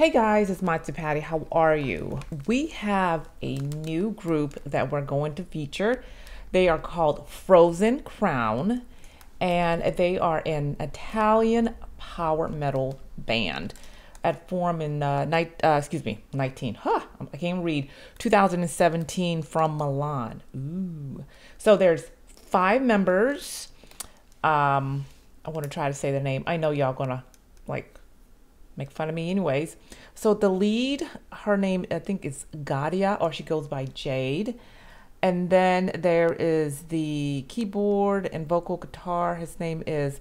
Hey guys, it's Matsu Patty. How are you? We have a new group that we're going to feature. They are called Frozen Crown, and they are an Italian power metal band at form in 2017 from Milan. Ooh. So there's 5 members. I want to try to say their name. I know y'all gonna like make fun of me anyways. So the lead, her name I think is Gadia, or she goes by Jade. And then there is the keyboard and vocal guitar. His name is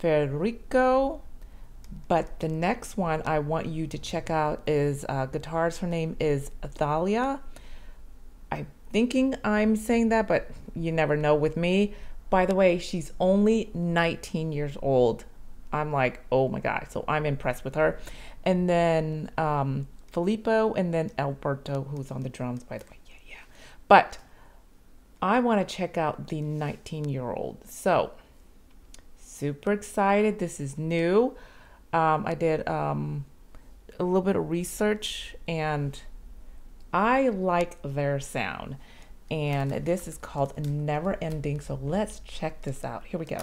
Federico. But the next one I want you to check out is guitars. Her name is Athalia. I'm thinking I'm saying that, but you never know with me. By the way, she's only 19 years old. I'm like, oh my God. So I'm impressed with her. And then Filippo, and then Alberto, who's on the drums, by the way. Yeah. But I want to check out the 19-year-old. So super excited. This is new. I did a little bit of research, and I like their sound. And this is called Never Ending. So let's check this out. Here we go.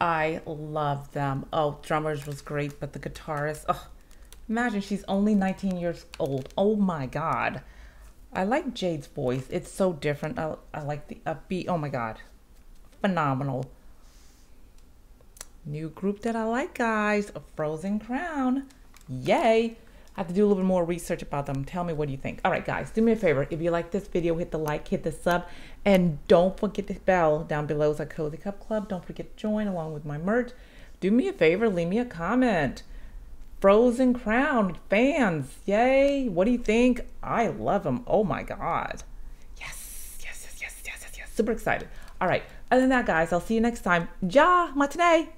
I love them. Oh, drummers was great, but the guitarist, oh, imagine she's only 19 years old. Oh my God. I like Jade's voice. It's so different. I like the upbeat. Oh my God. Phenomenal. New group that I like, guys. A Frozen Crown. Yay. I have to do a little bit more research about them. Tell me what you think. All right, guys, do me a favor. If you like this video, hit the like, hit the sub, and don't forget the bell down below. It's a Cozy Cup Club. Don't forget to join along with my merch. Do me a favor. Leave me a comment. Frozen Crown fans, yay. What do you think? I love them. Oh my God. Yes, yes, yes, yes, yes, yes, yes. Super excited. All right. Other than that, guys, I'll see you next time. Ja, matinee.